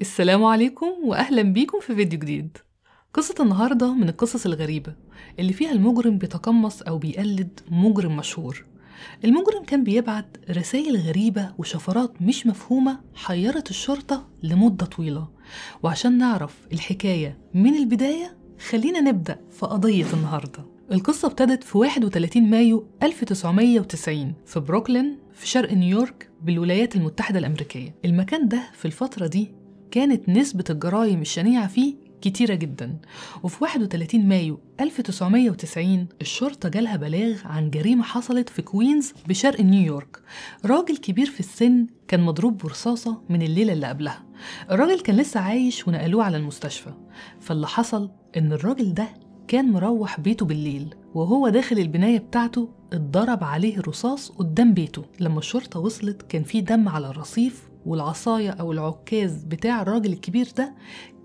السلام عليكم واهلا بيكم في فيديو جديد. قصة النهاردة من القصص الغريبة اللي فيها المجرم بيتقمص او بيقلد مجرم مشهور. المجرم كان بيبعت رسائل غريبة وشفرات مش مفهومة حيرت الشرطة لمدة طويلة، وعشان نعرف الحكاية من البداية خلينا نبدأ في قضية النهاردة. القصة ابتدت في 31 مايو 1990 في بروكلين في شرق نيويورك بالولايات المتحدة الأمريكية. المكان ده في الفترة دي كانت نسبة الجرائم الشنيعة فيه كتيرة جدا، وفي 31 مايو 1990 الشرطة جالها بلاغ عن جريمة حصلت في كوينز بشرق نيويورك. راجل كبير في السن كان مضروب برصاصة من الليلة اللي قبلها. الراجل كان لسه عايش ونقلوه على المستشفى، فاللي حصل إن الراجل ده كان مروح بيته بالليل، وهو داخل البناية بتاعته اتضرب عليه رصاص قدام بيته. لما الشرطة وصلت كان في دم على الرصيف، والعصاية أو العكاز بتاع الراجل الكبير ده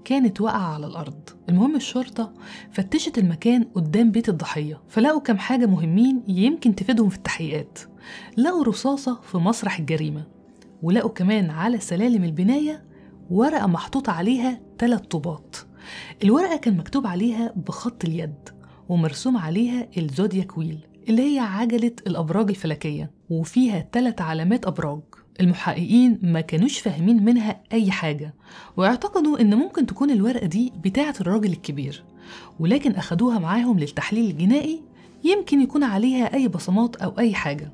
كانت واقعة على الأرض. المهم الشرطة فتشت المكان قدام بيت الضحية، فلقوا كام حاجة مهمين يمكن تفيدهم في التحقيقات. لقوا رصاصة في مسرح الجريمة، ولقوا كمان على سلالم البناية ورقة محطوط عليها 3 طوبات. الورقة كان مكتوب عليها بخط اليد ومرسوم عليها الزودياك ويل اللي هي عجلة الأبراج الفلكية، وفيها 3 علامات أبراج. المحققين ما كانوش فاهمين منها أي حاجة، واعتقدوا إن ممكن تكون الورقة دي بتاعة الراجل الكبير، ولكن أخدوها معاهم للتحليل الجنائي يمكن يكون عليها أي بصمات أو أي حاجة،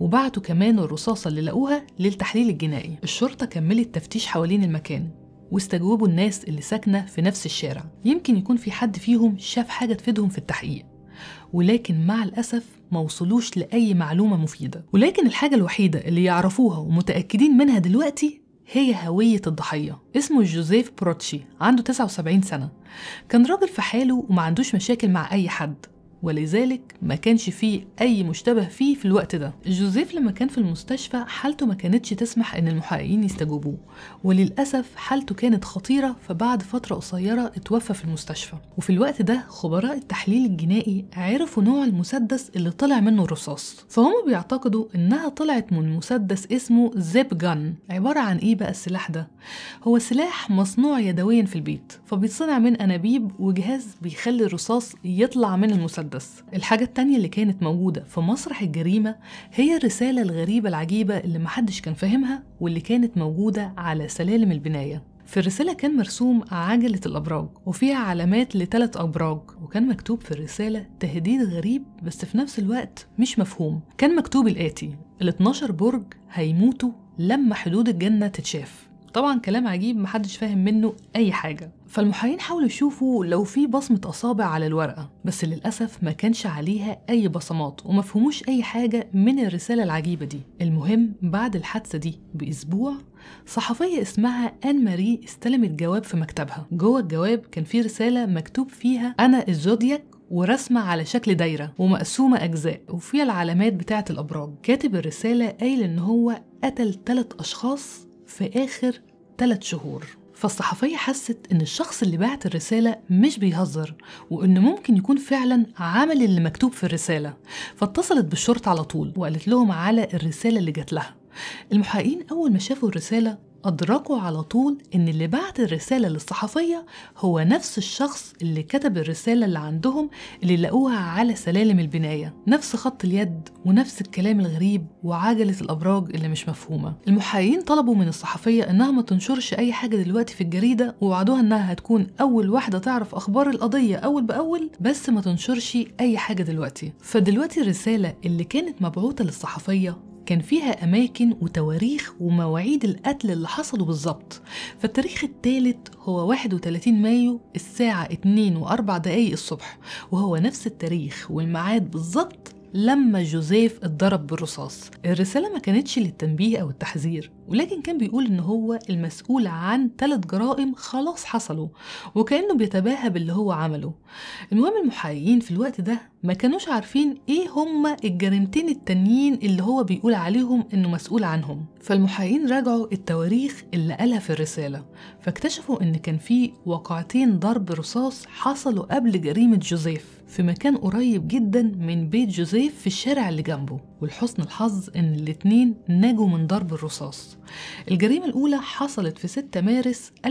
وبعتوا كمان الرصاصة اللي لقوها للتحليل الجنائي. الشرطة كملت تفتيش حوالين المكان واستجوبوا الناس اللي ساكنة في نفس الشارع، يمكن يكون في حد فيهم شاف حاجة تفيدهم في التحقيق، ولكن مع الأسف ما وصلوش لأي معلومة مفيدة. ولكن الحاجة الوحيدة اللي يعرفوها ومتأكدين منها دلوقتي هي هوية الضحية. اسمه جوزيف بروتشي، عنده 79 سنة، كان راجل في حاله وما عندوش مشاكل مع أي حد، ولذلك ما كانش فيه أي مشتبه فيه في الوقت ده. جوزيف لما كان في المستشفى حالته ما كانتش تسمح إن المحققين يستجوبوه، وللأسف حالته كانت خطيرة، فبعد فترة قصيرة اتوفى في المستشفى. وفي الوقت ده خبراء التحليل الجنائي عرفوا نوع المسدس اللي طلع منه الرصاص، فهم بيعتقدوا إنها طلعت من مسدس اسمه زيب جان. عبارة عن إيه بقى السلاح ده؟ هو سلاح مصنوع يدويا في البيت، فبيتصنع من أنابيب وجهاز بيخلي الرصاص يطلع من المسدس. الحاجة التانية اللي كانت موجودة في مسرح الجريمة هي الرسالة الغريبة العجيبة اللي محدش كان فاهمها، واللي كانت موجودة على سلالم البناية. في الرسالة كان مرسوم عجلة الأبراج وفيها علامات ل3 أبراج، وكان مكتوب في الرسالة تهديد غريب بس في نفس الوقت مش مفهوم. كان مكتوب الآتي: ال12 برج هيموتوا لما حدود الجنة تتشاف. طبعا كلام عجيب محدش فاهم منه أي حاجة، فالمحققين حاولوا يشوفوا لو في بصمة أصابع على الورقة، بس للأسف ما كانش عليها أي بصمات وما فهموش أي حاجة من الرسالة العجيبة دي. المهم بعد الحادثة دي بأسبوع صحفية اسمها آن ماري استلمت جواب في مكتبها. جوه الجواب كان في رسالة مكتوب فيها أنا الزودياك، ورسمة على شكل دايرة ومقسومة أجزاء وفيها العلامات بتاعة الأبراج. كاتب الرسالة قايل إن هو قتل 3 أشخاص في آخر 3 شهور. فالصحفية حست إن الشخص اللي بعت الرسالة مش بيهزر، وإن ممكن يكون فعلا عمل اللي مكتوب في الرسالة، فاتصلت بالشرطة على طول وقالت لهم على الرسالة اللي جات لها. المحققين أول ما شافوا الرسالة أدركوا على طول إن اللي بعت الرسالة للصحفية هو نفس الشخص اللي كتب الرسالة اللي عندهم اللي لقوها على سلالم البناية، نفس خط اليد ونفس الكلام الغريب وعجلة الأبراج اللي مش مفهومة. المحققين طلبوا من الصحفية إنها ما تنشرش أي حاجة دلوقتي في الجريدة، ووعدوها إنها هتكون أول واحدة تعرف أخبار القضية أول بأول، بس ما تنشرش أي حاجة دلوقتي. فدلوقتي الرسالة اللي كانت مبعوثة للصحفية كان فيها أماكن وتواريخ ومواعيد القتل اللي حصلوا بالظبط، فالتاريخ الثالث هو 31 مايو الساعة 2:04 الصبح، وهو نفس التاريخ والميعاد بالظبط لما جوزيف اتضرب بالرصاص. الرسالة ما كانتش للتنبيه أو التحذير، ولكن كان بيقول إن هو المسؤول عن 3 جرائم خلاص حصلوا، وكأنه بيتباهى باللي هو عمله. المهم المحققين في الوقت ده ما كانوش عارفين إيه هما الجريمتين التانيين اللي هو بيقول عليهم إنه مسؤول عنهم، فالمحققين راجعوا التواريخ اللي قالها في الرسالة، فاكتشفوا إن كان في وقعتين ضرب رصاص حصلوا قبل جريمة جوزيف في مكان قريب جدا من بيت جوزيف في الشارع اللي جنبه. ولحسن الحظ إن الاتنين نجوا من ضرب الرصاص. الجريمة الأولى حصلت في 6 مارس 1990،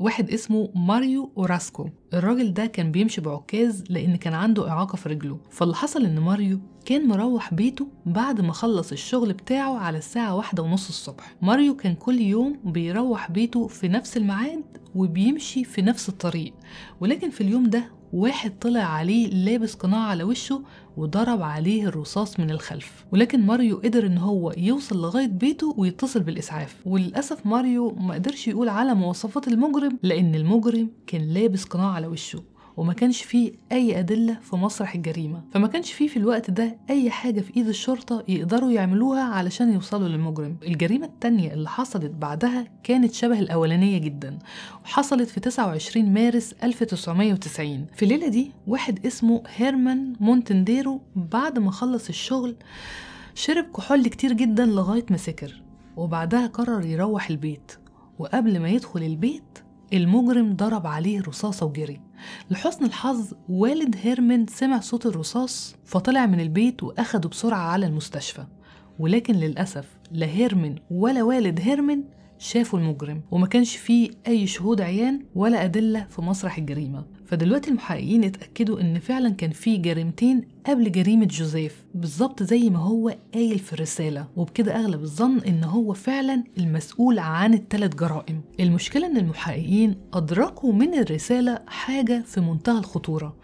واحد اسمه ماريو أوراسكو. الراجل ده كان بيمشي بعكاز لأن كان عنده إعاقة في رجله، فاللي حصل إن ماريو كان مروح بيته بعد ما خلص الشغل بتاعه على الساعة 1:30 الصبح. ماريو كان كل يوم بيروح بيته في نفس الميعاد وبيمشي في نفس الطريق، ولكن في اليوم ده واحد طلع عليه لابس قناع على وشه وضرب عليه الرصاص من الخلف، ولكن ماريو قدر ان هو يوصل لغاية بيته ويتصل بالإسعاف. وللأسف ماريو ما قدرش يقول على مواصفات المجرم لأن المجرم كان لابس قناع على وشه وما كانش فيه أي أدلة في مسرح الجريمة، فما كانش فيه في الوقت ده أي حاجة في إيد الشرطة يقدروا يعملوها علشان يوصلوا للمجرم. الجريمة التانية اللي حصلت بعدها كانت شبه الأولانية جدا، وحصلت في 29 مارس 1990. في الليلة دي واحد اسمه هيرمان مونتنديرو بعد ما خلص الشغل شرب كحول كتير جدا لغاية ما سكر، وبعدها قرر يروح البيت، وقبل ما يدخل البيت المجرم ضرب عليه رصاصة وجري. لحسن الحظ والد هيرمن سمع صوت الرصاص فطلع من البيت وأخده بسرعة على المستشفى، ولكن للأسف لا هيرمن ولا والد هيرمن شافوا المجرم، وما كانش فيه أي شهود عيان ولا أدلة في مسرح الجريمة. فدلوقتي المحققين اتأكدوا إن فعلا كان في جريمتين قبل جريمة جوزيف بالظبط زي ما هو قايل في الرسالة، وبكده أغلب الظن إن هو فعلا المسؤول عن ال3 جرائم. المشكلة إن المحققين أدركوا من الرسالة حاجة في منتهى الخطورة،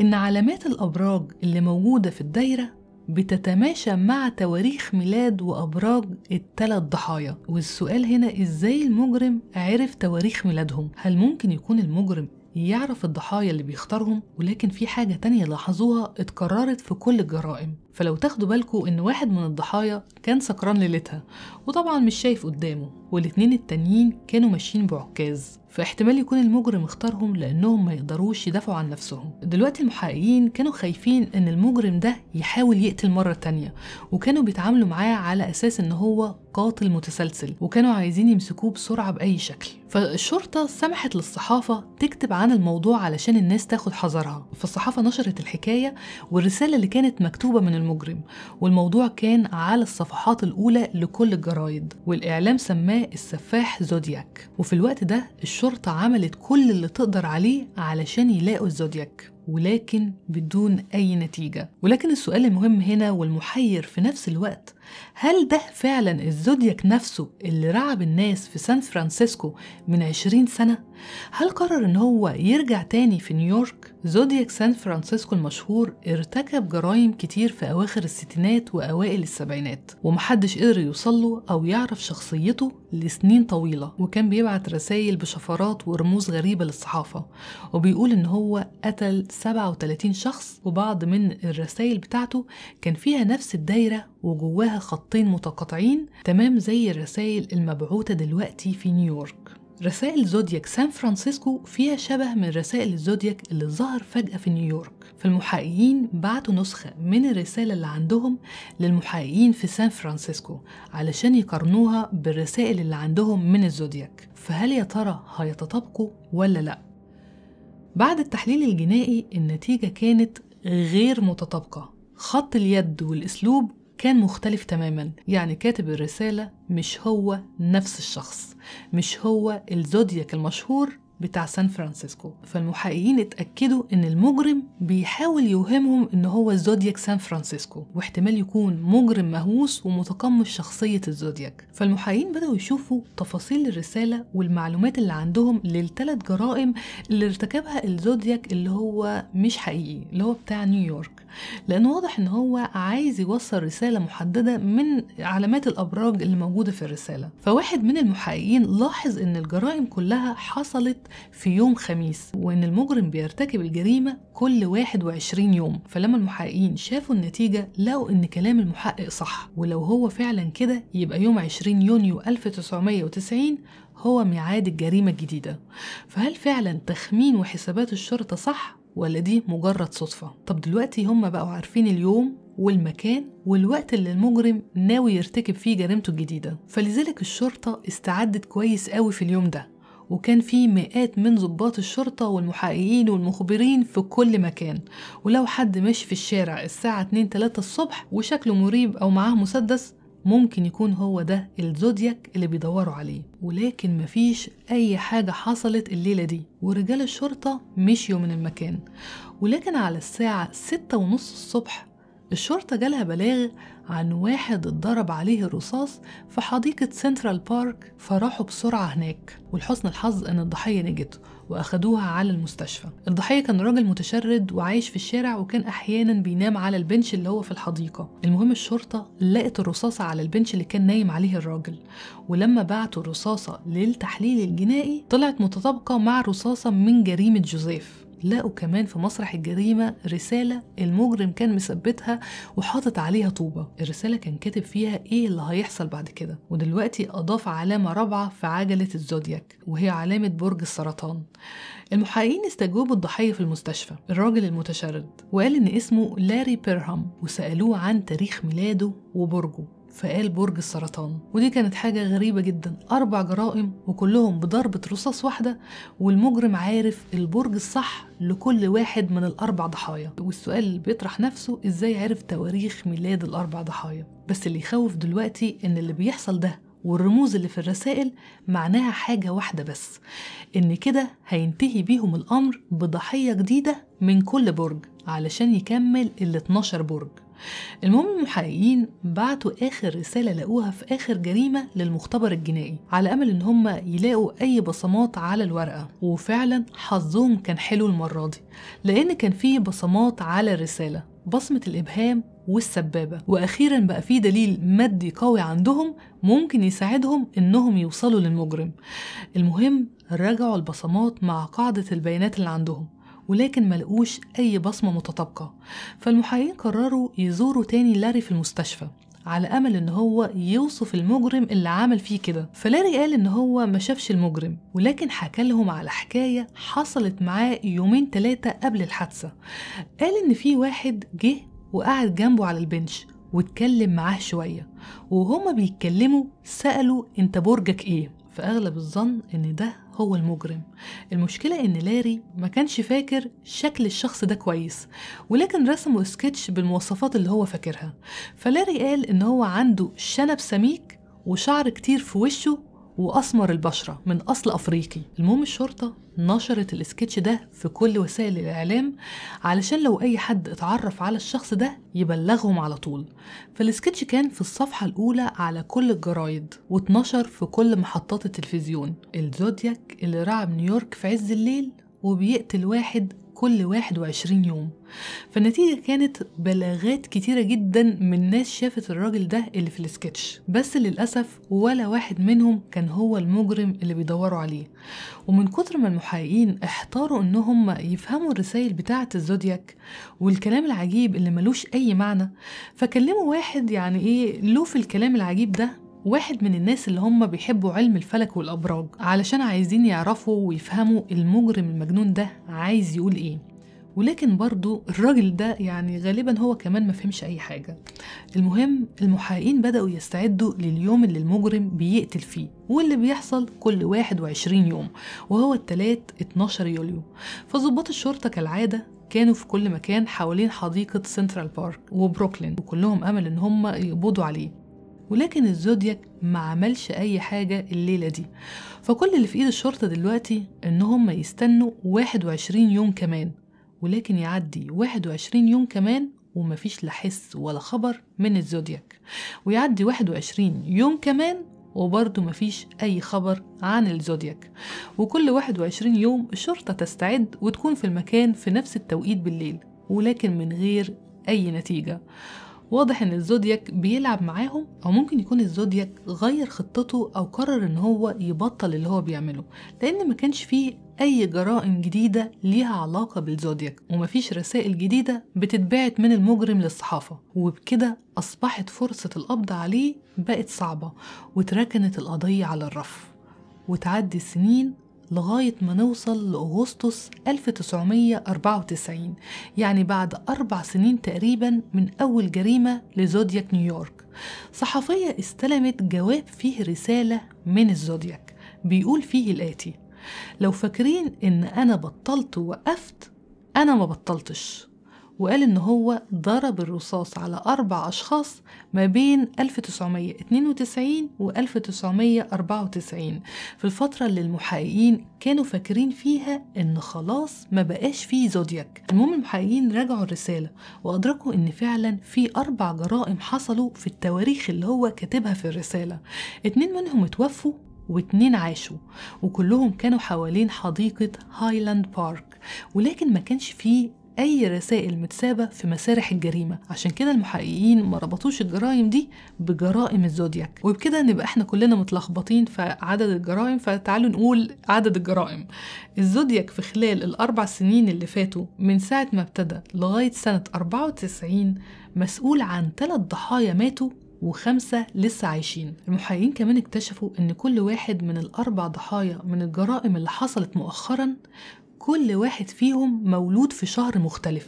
إن علامات الأبراج اللي موجودة في الدايرة بتتماشى مع تواريخ ميلاد وأبراج ال3 ضحايا. والسؤال هنا إزاي المجرم عرف تواريخ ميلادهم؟ هل ممكن يكون المجرم يعرف الضحايا اللي بيختارهم؟ ولكن في حاجة تانية لاحظوها اتكررت في كل الجرائم، فلو تاخدوا بالكم إن واحد من الضحايا كان سكران ليلتها وطبعا مش شايف قدامه، والاتنين التانيين كانوا ماشيين بعكاز، فاحتمال يكون المجرم اختارهم لأنهم ما يقدروش يدافعوا عن نفسهم. دلوقتي المحققين كانوا خايفين إن المجرم ده يحاول يقتل مرة تانية، وكانوا بيتعاملوا معاه على أساس إن هو قاتل متسلسل، وكانوا عايزين يمسكوه بسرعة بأي شكل. فالشرطة سمحت للصحافة تكتب عن الموضوع علشان الناس تاخد حذرها، فالصحافة نشرت الحكاية والرسالة اللي كانت مكتوبة من المجرم، والموضوع كان على الصفحات الأولى لكل الجرايد، والإعلام سماه السفاح زودياك. وفي الوقت ده الشرطة عملت كل اللي تقدر عليه علشان يلاقوا الزودياك، ولكن بدون أي نتيجة. ولكن السؤال المهم هنا والمحير في نفس الوقت، هل ده فعلا الزودياك نفسه اللي رعب الناس في سان فرانسيسكو من 20 سنة؟ هل قرر إن هو يرجع تاني في نيويورك؟ زودياك سان فرانسيسكو المشهور ارتكب جرائم كتير في أواخر الستينات وأوائل السبعينات، ومحدش قدر يوصله أو يعرف شخصيته لسنين طويلة، وكان بيبعت رسائل بشفرات ورموز غريبة للصحافة، وبيقول إن هو قتل 37 شخص، وبعض من الرسائل بتاعته كان فيها نفس الدايرة وجواها خطين متقاطعين تمام زي الرسائل المبعوثة دلوقتي في نيويورك. رسائل زودياك سان فرانسيسكو فيها شبه من رسائل الزودياك اللي ظهر فجأة في نيويورك، فالمحققين بعتوا نسخة من الرسالة اللي عندهم للمحققين في سان فرانسيسكو علشان يقارنوها بالرسائل اللي عندهم من الزودياك، فهل يا ترى هيتطابقوا ولا لأ؟ بعد التحليل الجنائي النتيجة كانت غير متطابقة، خط اليد والأسلوب كان مختلف تماما، يعني كاتب الرسالة مش هو نفس الشخص، مش هو الزودياك المشهور بتاع سان فرانسيسكو. فالمحققين اتأكدوا ان المجرم بيحاول يوهمهم ان هو الزودياك سان فرانسيسكو، واحتمال يكون مجرم مهووس ومتقمص شخصية الزودياك. فالمحققين بدأوا يشوفوا تفاصيل الرسالة والمعلومات اللي عندهم لل3 جرائم اللي ارتكبها الزودياك اللي هو مش حقيقي، اللي هو بتاع نيويورك، لأنه واضح ان هو عايز يوصل رسالة محددة من علامات الأبراج اللي موجودة في الرسالة. فواحد من المحققين لاحظ ان الجرائم كلها حصلت في يوم خميس، وإن المجرم بيرتكب الجريمة كل 21 يوم. فلما المحققين شافوا النتيجة لقوا إن كلام المحقق صح، ولو هو فعلا كده يبقى يوم 20 يونيو 1990 هو ميعاد الجريمة الجديدة. فهل فعلا تخمين وحسابات الشرطة صح ولا دي مجرد صدفة؟ طب دلوقتي هم بقوا عارفين اليوم والمكان والوقت اللي المجرم ناوي يرتكب فيه جريمته الجديدة، فلذلك الشرطة استعدت كويس قوي في اليوم ده، وكان في مئات من ضباط الشرطة والمحققين والمخبرين في كل مكان، ولو حد ماشي في الشارع الساعة 2-3 الصبح وشكله مريب أو معاه مسدس ممكن يكون هو ده الزودياك اللي بيدوروا عليه. ولكن مفيش أي حاجة حصلت الليلة دي، ورجال الشرطة مشيوا من المكان. ولكن على الساعة 6:30 الصبح الشرطة جالها بلاغ عن واحد اتضرب عليه الرصاص في حديقة سنترال بارك، فراحوا بسرعة هناك، ولحسن الحظ ان الضحية نجت واخدوها على المستشفى. الضحية كان راجل متشرد وعايش في الشارع، وكان احيانا بينام على البنش اللي هو في الحديقة. المهم الشرطة لقت الرصاصة على البنش اللي كان نايم عليه الراجل، ولما بعتوا الرصاصة للتحليل الجنائي طلعت متطابقة مع رصاصة من جريمة جوزيف. لقوا كمان في مسرح الجريمة رسالة المجرم كان مثبتها وحاطط عليها طوبة، الرسالة كان كاتب فيها ايه اللي هيحصل بعد كده. ودلوقتي اضاف علامة رابعة في عجلة الزودياك، وهي علامة برج السرطان. المحققين استجوبوا الضحية في المستشفى، الراجل المتشرد، وقال ان اسمه لاري بيرهام، وسألوه عن تاريخ ميلاده وبرجه، فقال برج السرطان. ودي كانت حاجة غريبة جدا، 4 جرائم وكلهم بضربة رصاص واحدة، والمجرم عارف البرج الصح لكل واحد من ال4 ضحايا. والسؤال اللي بيطرح نفسه ازاي عرف تواريخ ميلاد ال4 ضحايا. بس اللي يخوف دلوقتي ان اللي بيحصل ده والرموز اللي في الرسائل معناها حاجة واحدة بس، ان كده هينتهي بيهم الامر بضحية جديدة من كل برج علشان يكمل ال12 برج. المهم المحققين بعتوا آخر رسالة لقوها في آخر جريمة للمختبر الجنائي، على أمل إن هم يلاقوا أي بصمات على الورقة. وفعلا حظهم كان حلو المرة دي، لأن كان فيه بصمات على الرسالة، بصمة الإبهام والسبابة. وأخيرا بقى فيه دليل مادي قوي عندهم ممكن يساعدهم إنهم يوصلوا للمجرم. المهم رجعوا البصمات مع قاعدة البيانات اللي عندهم، ولكن ما لقوش أي بصمة متطابقة. فالمحققين قرروا يزوروا تاني لاري في المستشفى على أمل إن هو يوصف المجرم اللي عمل فيه كده. فلاري قال إن هو ما شافش المجرم، ولكن حكى لهم على حكاية حصلت معاه 2-3 قبل الحادثة. قال إن في واحد جه وقعد جنبه على البنش واتكلم معاه شوية، وهما بيتكلموا سألوا أنت برجك إيه؟ فأغلب الظن إن ده هو المجرم. المشكلة إن لاري ما كانش فاكر شكل الشخص ده كويس، ولكن رسموا سكتش بالمواصفات اللي هو فاكرها. فلاري قال إن هو عنده شنب سميك وشعر كتير في وشه وأسمر البشرة، من أصل أفريقي. المهم الشرطة نشرت السكتش ده في كل وسائل الإعلام علشان لو أي حد اتعرف على الشخص ده يبلغهم على طول. فالسكتش كان في الصفحة الأولى على كل الجرايد، واتنشر في كل محطات التلفزيون. الزودياك اللي رعب نيويورك في عز الليل وبيقتل واحد كل 21 يوم. فالنتيجة كانت بلاغات كتيرة جدا من ناس شافت الراجل ده اللي في السكتش، بس للأسف ولا واحد منهم كان هو المجرم اللي بيدوروا عليه. ومن كتر ما المحققين احتاروا انهم يفهموا الرسائل بتاعة الزودياك والكلام العجيب اللي ملوش اي معنى، فكلموا واحد يعني ايه له في الكلام العجيب ده، واحد من الناس اللي هم بيحبوا علم الفلك والأبراج، علشان عايزين يعرفوا ويفهموا المجرم المجنون ده عايز يقول ايه. ولكن برضو الراجل ده يعني غالبا هو كمان ما فهمش اي حاجة. المهم المحققين بدأوا يستعدوا لليوم اللي المجرم بيقتل فيه، واللي بيحصل كل 21 يوم، وهو التلات 12 يوليو. فضباط الشرطة كالعادة كانوا في كل مكان حوالين حديقة سنترال بارك وبروكلين، وكلهم امل ان هم يقبضوا عليه. ولكن الزودياك ما عملش اي حاجة الليلة دي، فكل اللي في ايد الشرطة دلوقتي انهم يستنوا 21 يوم كمان. ولكن يعدي 21 يوم كمان ومفيش لا حس ولا خبر من الزودياك، ويعدي 21 يوم كمان وبرضه مفيش اي خبر عن الزودياك. وكل 21 يوم الشرطة تستعد وتكون في المكان في نفس التوقيت بالليل، ولكن من غير اي نتيجة. واضح ان الزودياك بيلعب معاهم، او ممكن يكون الزودياك غير خطته او قرر ان هو يبطل اللي هو بيعمله، لان ما كانش فيه اي جرائم جديدة ليها علاقة بالزودياك، ومفيش رسائل جديدة بتتبعت من المجرم للصحافة. وبكده اصبحت فرصة القبض عليه بقت صعبة، وتركنت القضية على الرف. وتعدي السنين لغاية ما نوصل لأغسطس 1994، يعني بعد 4 سنين تقريبا من أول جريمة لزودياك نيويورك. صحفية استلمت جواب فيه رسالة من الزودياك بيقول فيه الآتي: لو فاكرين إن أنا بطلت ووقفت، أنا ما بطلتش. وقال إن هو ضرب الرصاص على 4 أشخاص ما بين 1992 و 1994، في الفترة اللي المحققين كانوا فاكرين فيها إن خلاص ما بقاش فيه زودياك. المهم المحققين راجعوا الرسالة وأدركوا إن فعلا في 4 جرائم حصلوا في التواريخ اللي هو كاتبها في الرسالة، 2 منهم اتوفوا و2 عاشوا، وكلهم كانوا حوالين حديقة هايلاند بارك، ولكن ما كانش فيه أي رسائل متسابة في مسارح الجريمة. عشان كده المحققين ما ربطوش الجرائم دي بجرائم الزودياك، وبكده نبقى احنا كلنا متلخبطين في عدد الجرائم. فتعالوا نقول عدد الجرائم. الزودياك في خلال ال4 سنين اللي فاتوا من ساعة ما ابتدى لغاية سنة 94 مسؤول عن 3 ضحايا ماتوا و5 لسه عايشين. المحققين كمان اكتشفوا ان كل واحد من ال4 ضحايا من الجرائم اللي حصلت مؤخرا كل واحد فيهم مولود في شهر مختلف،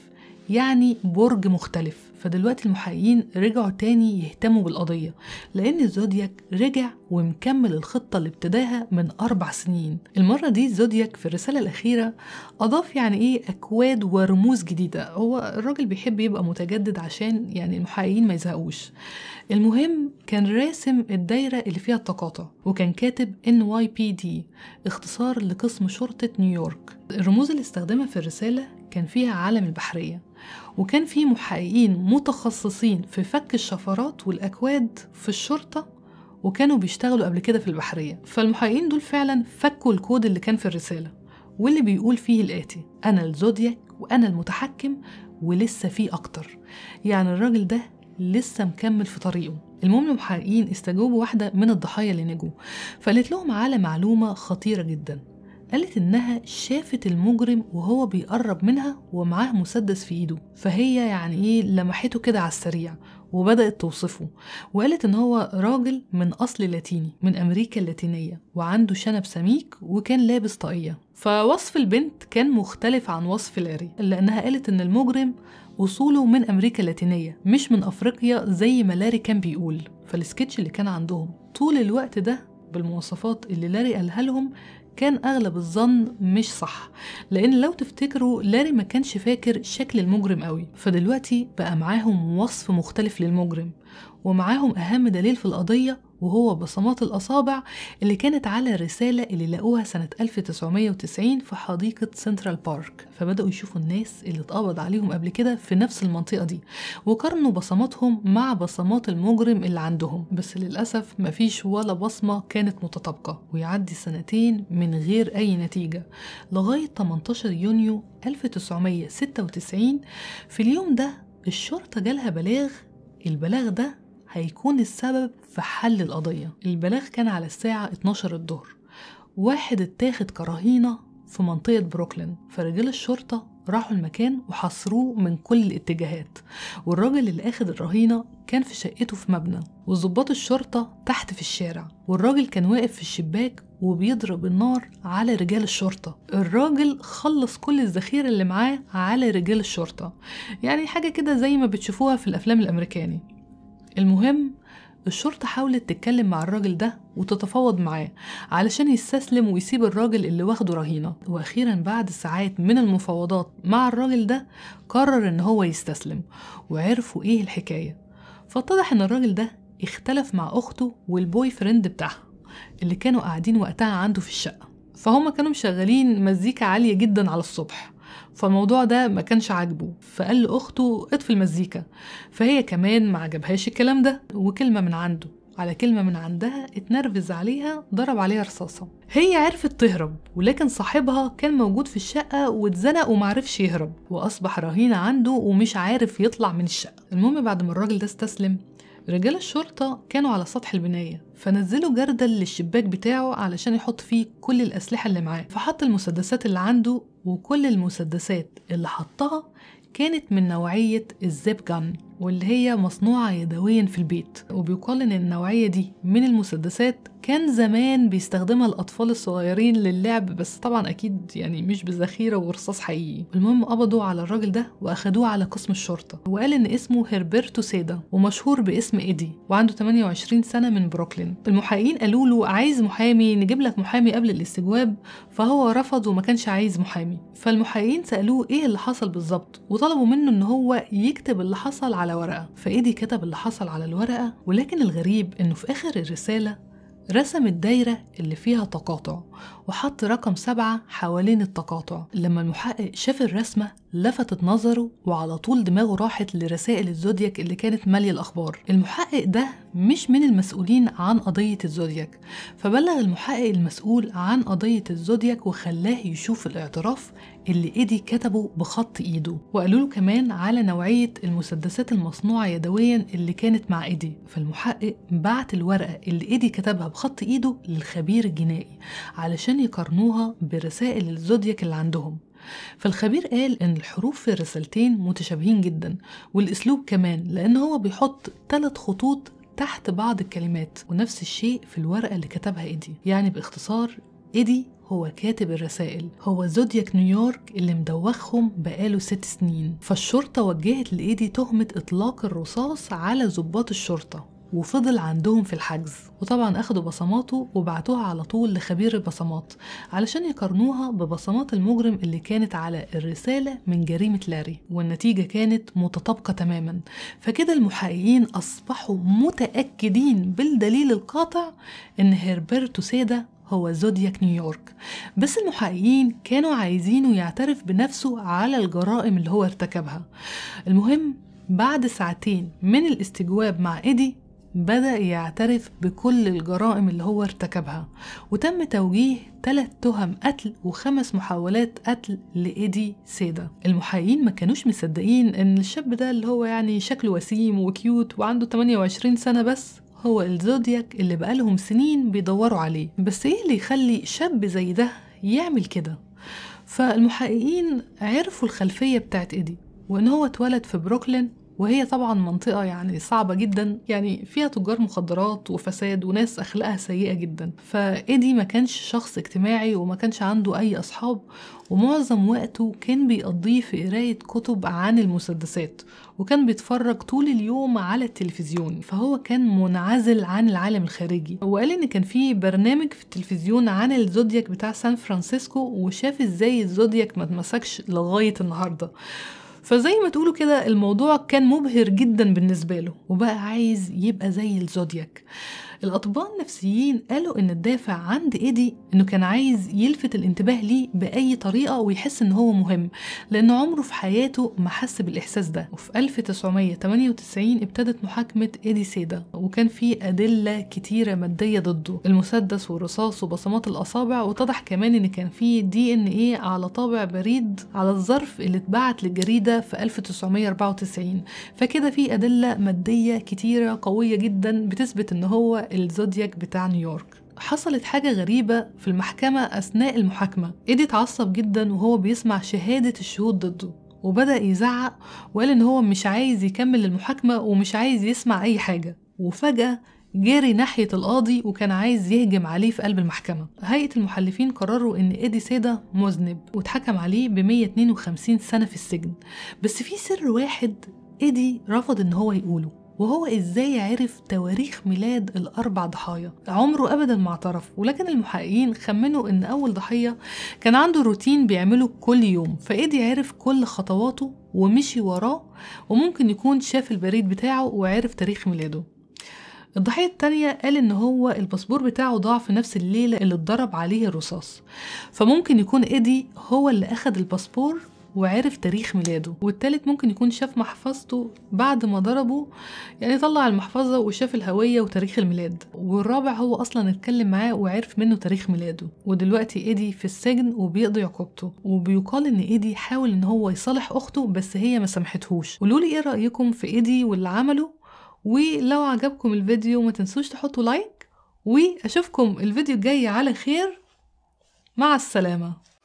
يعني برج مختلف. فدلوقتي المحققين رجعوا تاني يهتموا بالقضية، لأن الزودياك رجع ومكمل الخطة اللي ابتداها من 4 سنين. المرة دي الزودياك في الرسالة الأخيرة أضاف يعني إيه أكواد ورموز جديدة. هو الراجل بيحب يبقى متجدد عشان يعني المحققين ما يزهقوش. المهم كان راسم الدايرة اللي فيها التقاطع، وكان كاتب NYPD اختصار لقسم شرطة نيويورك. الرموز اللي استخدمها في الرسالة كان فيها علم البحرية، وكان في محققين متخصصين في فك الشفرات والأكواد في الشرطة، وكانوا بيشتغلوا قبل كده في البحرية. فالمحققين دول فعلا فكوا الكود اللي كان في الرسالة، واللي بيقول فيه الآتي: أنا الزودياك وأنا المتحكم ولسه فيه أكتر. يعني الراجل ده لسه مكمل في طريقه. المهم المحققين استجوبوا واحدة من الضحايا اللي نجوا، فقالت لهم على معلومة خطيرة جدا. قالت إنها شافت المجرم وهو بيقرب منها ومعاه مسدس في إيده، فهي يعني إيه لمحته كده على السريع وبدأت توصفه. وقالت إن هو راجل من أصل لاتيني من أمريكا اللاتينية، وعنده شنب سميك، وكان لابس طاقية. فوصف البنت كان مختلف عن وصف لاري، لأنها قالت إن المجرم أصوله من أمريكا اللاتينية مش من أفريقيا زي ما لاري كان بيقول. فالسكتش اللي كان عندهم طول الوقت ده بالمواصفات اللي لاري قالها لهم كان أغلب الظن مش صح، لأن لو تفتكروا لاري ما كانش فاكر شكل المجرم قوي. فدلوقتي بقى معاهم وصف مختلف للمجرم، ومعاهم أهم دليل في القضية، وهو بصمات الأصابع اللي كانت على الرسالة اللي لقوها سنة 1990 في حديقة سنترال بارك. فبدأوا يشوفوا الناس اللي اتقبض عليهم قبل كده في نفس المنطقة دي، وقارنوا بصماتهم مع بصمات المجرم اللي عندهم، بس للأسف مفيش ولا بصمة كانت متطابقة. ويعدي 2 سنين من غير أي نتيجة، لغاية 18 يونيو 1996. في اليوم ده الشرطة جالها بلاغ، البلاغ ده هيكون السبب في حل القضية. البلاغ كان على الساعة 12 الظهر. واحد اتاخد كرهينة في منطقة بروكلين، فرجال الشرطة راحوا المكان وحصروه من كل الاتجاهات، والراجل اللي اخد الرهينة كان في شقته في مبنى، وضباط الشرطة تحت في الشارع، والراجل كان واقف في الشباك وبيضرب النار على رجال الشرطة. الراجل خلص كل الذخيرة اللي معاه على رجال الشرطة، يعني حاجة كده زي ما بتشوفوها في الأفلام الأمريكاني. المهم الشرطة حاولت تتكلم مع الراجل ده وتتفاوض معاه علشان يستسلم ويسيب الراجل اللي واخده رهينة، وأخيرا بعد ساعات من المفاوضات مع الراجل ده قرر إن هو يستسلم، وعرفوا إيه الحكاية. فاتضح إن الراجل ده اختلف مع أخته والبوي فريند بتاعها اللي كانوا قاعدين وقتها عنده في الشقة، فهم كانوا مشغلين مزيكا عالية جدا على الصبح، فالموضوع ده ما كانش عاجبه، فقال لأخته اطفي المزيكا. فهي كمان ما عجبهاش الكلام ده، وكلمة من عنده على كلمة من عندها اتنرفز عليها، ضرب عليها رصاصة. هي عرفت تهرب، ولكن صاحبها كان موجود في الشقة واتزنق ومعرفش يهرب، وأصبح رهينة عنده ومش عارف يطلع من الشقة. المهم بعد ما الراجل ده استسلم، رجال الشرطة كانوا على سطح البناية، فنزلوا جردل للشباك بتاعه علشان يحط فيه كل الأسلحة اللي معاه. فحط المسدسات اللي عنده، وكل المسدسات اللي حطها كانت من نوعية الزيب جان، واللي هي مصنوعة يدويا في البيت. وبيقال إن النوعية دي من المسدسات كان زمان بيستخدمها الأطفال الصغيرين للعب، بس طبعا أكيد يعني مش بذخيرة ورصاص حقيقي. المهم قبضوا على الراجل ده وأخدوه على قسم الشرطة، وقال إن اسمه هيربرتو سيدا ومشهور باسم إيدي وعنده 28 سنة من بروكلين. المحققين قالوا له عايز محامي، نجيب لك محامي قبل الاستجواب، فهو رفض وما كانش عايز محامي. فالمحققين سألوه إيه اللي حصل بالظبط وطلبوا منه إن هو يكتب اللي حصل على ورقة، فإيدي كتب اللي حصل على الورقة. ولكن الغريب إنه في آخر الرسالة رسم الدايرة اللي فيها تقاطع وحط رقم 7 حوالين التقاطع. لما المحقق شاف الرسمة لفتت نظره وعلى طول دماغه راحت لرسائل الزودياك اللي كانت مالية الأخبار. المحقق ده مش من المسؤولين عن قضية الزودياك، فبلغ المحقق المسؤول عن قضية الزودياك وخلاه يشوف الاعتراف اللي إيدي كتبه بخط إيده، وقالوا له كمان على نوعية المسدسات المصنوعة يدويا اللي كانت مع إيدي. فالمحقق بعت الورقة اللي إيدي كتبها بخط إيده للخبير الجنائي علشان يقارنوها برسائل الزودياك اللي عندهم. فالخبير قال إن الحروف في الرسالتين متشابهين جدا والأسلوب كمان، لأن هو بيحط 3 خطوط تحت بعض الكلمات، ونفس الشيء في الورقة اللي كتبها إيدي. يعني باختصار إيدي هو كاتب الرسائل، هو زودياك نيويورك اللي مدوخهم بقاله 6 سنين. فالشرطة وجهت لإيدي تهمة إطلاق الرصاص على ضباط الشرطة وفضل عندهم في الحجز، وطبعا أخدوا بصماته وبعتوها على طول لخبير البصمات علشان يقارنوها ببصمات المجرم اللي كانت على الرسالة من جريمة لاري، والنتيجة كانت متطابقة تماما. فكده المحققين أصبحوا متأكدين بالدليل القاطع إن هيربرتو سيدا هو زودياك نيويورك، بس المحققين كانوا عايزينه يعترف بنفسه على الجرائم اللي هو ارتكبها. المهم بعد 2 ساعات من الاستجواب مع إيدي بدأ يعترف بكل الجرائم اللي هو ارتكبها، وتم توجيه 3 تهم قتل و5 محاولات قتل لإيدي سيدا. المحققين ما كانوش مصدقين إن الشاب ده اللي هو يعني شكله وسيم وكيوت وعنده 28 سنة بس هو الزودياك اللي بقالهم سنين بيدوروا عليه، بس إيه اللي يخلي شاب زي ده يعمل كده؟ فالمحققين عرفوا الخلفية بتاعت إيدي، وإن هو اتولد في بروكلين، وهي طبعا منطقة يعني صعبة جدا، يعني فيها تجار مخدرات وفساد وناس أخلاقها سيئة جدا. فإيدي ما كانش شخص اجتماعي وما كانش عنده أي أصحاب، ومعظم وقته كان بيقضيه في قراية كتب عن المسدسات، وكان بيتفرج طول اليوم على التلفزيون. فهو كان منعزل عن العالم الخارجي، وقال إن كان في برنامج في التلفزيون عن الزودياك بتاع سان فرانسيسكو، وشاف إزاي الزودياك ما اتمسكش لغاية النهاردة. فزي ما تقولوا كده الموضوع كان مبهر جدا بالنسبة له، وبقى عايز يبقى زي الزودياك. الأطباء النفسيين قالوا إن الدافع عند إيدي إنه كان عايز يلفت الانتباه ليه بأي طريقة ويحس إن هو مهم، لأن عمره في حياته ما حس بالإحساس ده. وفي 1998 ابتدت محاكمة إيدي سيدا، وكان في أدلة كتيرة مادية ضده، المسدس والرصاص وبصمات الأصابع، واتضح كمان إن كان في DNA على طابع بريد على الظرف اللي اتبعت للجريدة في 1994. فكده في أدلة مادية كتيرة قوية جدا بتثبت إن هو الزودياك بتاع نيويورك. حصلت حاجة غريبة في المحكمة أثناء المحاكمة، إيدي اتعصب جدا وهو بيسمع شهادة الشهود ضده، وبدأ يزعق وقال إن هو مش عايز يكمل المحاكمة ومش عايز يسمع أي حاجة. وفجأة جاري ناحية القاضي وكان عايز يهجم عليه في قلب المحكمة. هيئة المحلفين قرروا إن إيدي سيدا مذنب، واتحكم عليه ب152 سنة في السجن. بس في سر واحد إيدي رفض إن هو يقوله، وهو إزاي عرف تواريخ ميلاد ال4 ضحايا؟ عمره أبداً ما اعترف، ولكن المحققين خمنوا إن أول ضحية كان عنده روتين بيعمله كل يوم، فإيدي عرف كل خطواته ومشي وراه، وممكن يكون شاف البريد بتاعه وعرف تاريخ ميلاده. الضحية التانية قال إن هو الباسبور بتاعه ضاع في نفس الليلة اللي اتضرب عليه الرصاص، فممكن يكون إيدي هو اللي أخد الباسبور وعرف تاريخ ميلاده. والتالت ممكن يكون شاف محفظته بعد ما ضربه، يعني طلع المحفظة وشاف الهوية وتاريخ الميلاد. والرابع هو أصلا اتكلم معاه وعرف منه تاريخ ميلاده. ودلوقتي إيدي في السجن وبيقضي عقوبته، وبيقال إن إيدي حاول إن هو يصالح أخته بس هي ما سمحتهوش. قولوا لي إيه رأيكم في إيدي واللي عمله، ولو عجبكم الفيديو ما تنسوش تحطوا لايك، وأشوفكم الفيديو الجاي على خير. مع السلامة.